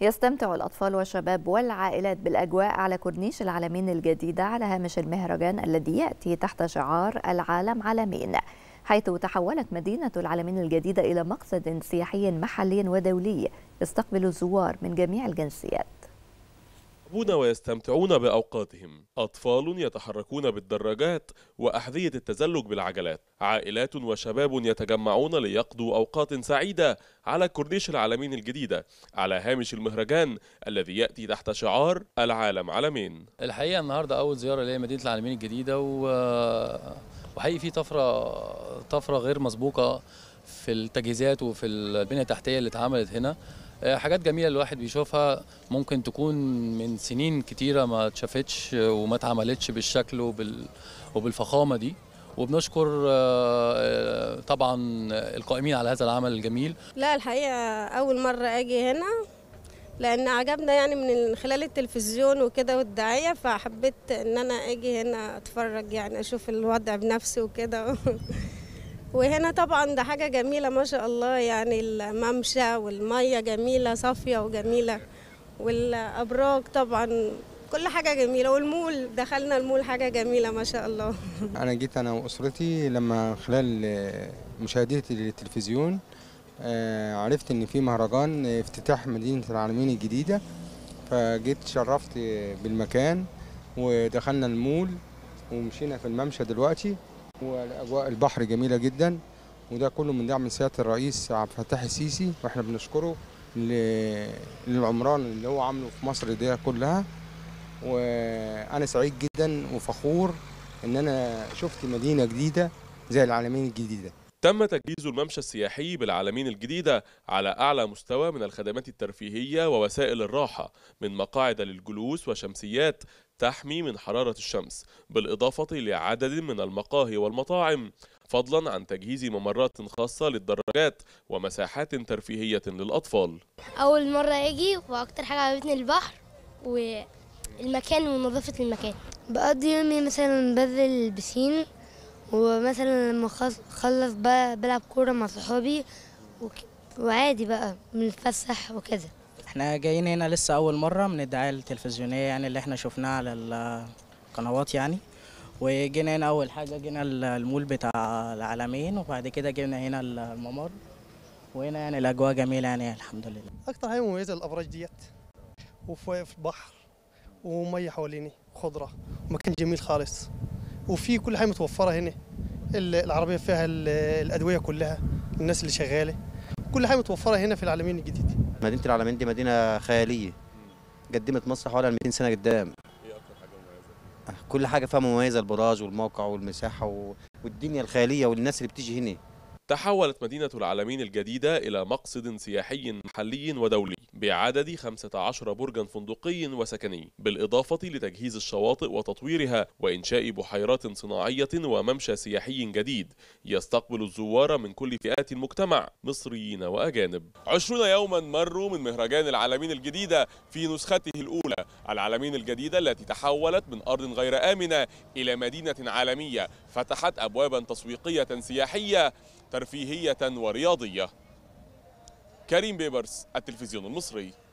يستمتع الأطفال والشباب والعائلات بالأجواء على كورنيش العلمين الجديدة على هامش المهرجان الذي يأتي تحت شعار العالم علمين، حيث تحولت مدينة العلمين الجديدة إلى مقصد سياحي محلي ودولي يستقبل الزوار من جميع الجنسيات. يلعبون ويستمتعون بأوقاتهم، أطفال يتحركون بالدراجات وأحذية التزلج بالعجلات، عائلات وشباب يتجمعون ليقضوا أوقات سعيدة على كورنيش العلمين الجديدة على هامش المهرجان الذي يأتي تحت شعار العالم علمين. الحقيقة النهاردة أول زيارة لي مدينة العلمين الجديدة وحقيقي في طفرة غير مسبوقة في التجهيزات وفي البنية التحتية اللي اتعملت هنا. حاجات جميلة الواحد بيشوفها ممكن تكون من سنين كتيرة ما اتشافتش وما اتعملتش بالشكل وبالفخامة دي، وبنشكر طبعا القائمين على هذا العمل الجميل. لا الحقيقة أول مرة أجي هنا لأن عجبنا يعني من خلال التلفزيون وكده والدعاية، فحبيت إن أنا أجي هنا أتفرج يعني أشوف الوضع بنفسي وكده. وهنا طبعا ده حاجة جميلة ما شاء الله، يعني الممشى والمية جميلة صافية وجميلة، والأبراج طبعا كل حاجة جميلة، والمول دخلنا المول حاجة جميلة ما شاء الله. أنا جيت أنا وأسرتي لما خلال مشاهدتي للتلفزيون عرفت إن في مهرجان افتتاح مدينة العلمين الجديدة، فجيت شرفت بالمكان ودخلنا المول ومشينا في الممشى دلوقتي، والأجواء البحر جميلة جدا، وده كله من دعم سيادة الرئيس عبد الفتاح السيسي، واحنا بنشكره للعمران اللي هو عامله في مصر دي كلها. وانا سعيد جدا وفخور ان انا شفت مدينة جديدة زي العلمين الجديدة. تم تجهيز الممشى السياحي بالعلمين الجديدة على أعلى مستوى من الخدمات الترفيهية ووسائل الراحة، من مقاعد للجلوس وشمسيات تحمي من حرارة الشمس، بالإضافة لعدد من المقاهي والمطاعم، فضلا عن تجهيز ممرات خاصة للدراجات ومساحات ترفيهية للأطفال. أول مرة أجي وأكتر حاجة عجبتني البحر والمكان ونظافة المكان. بقضي يومي مثلا بنزل البسين، ومثلا لما اخلص بقى بلعب كوره مع صحابي وعادي بقى بنتفسح وكده. احنا جايين هنا لسه اول مره من الدعايه التلفزيونيه يعني اللي احنا شفناها على القنوات يعني، وجينا هنا اول حاجه جينا المول بتاع العلمين، وبعد كده جينا هنا الممر، وهنا يعني الاجواء جميله يعني الحمد لله. اكتر حاجه مميزه الابراج ديت، وفي بحر وميه حواليني خضره ومكان جميل خالص، وفي كل حاجه متوفره هنا، العربيه فيها الادويه كلها، الناس اللي شغاله، كل حاجه متوفره هنا في العلمين الجديد. مدينه العلمين دي مدينه خياليه، قدمت مصر حوالي 200 سنه قدام. ايه اكتر حاجه مميزه؟ كل حاجه فيها مميزه، البراج والموقع والمساحه والدنيا الخياليه والناس اللي بتيجي هنا. تحولت مدينة العلمين الجديدة إلى مقصد سياحي محلي ودولي بعدد 15 برجا فندقي وسكني، بالإضافة لتجهيز الشواطئ وتطويرها وإنشاء بحيرات صناعية وممشى سياحي جديد يستقبل الزوار من كل فئات المجتمع مصريين وأجانب. 20 يوما مروا من مهرجان العلمين الجديدة في نسخته الأولى، العلمين الجديدة التي تحولت من أرض غير آمنة إلى مدينة عالمية فتحت أبوابا تسويقية سياحية ترفيهية ورياضية. كريم بيبرس، التلفزيون المصري.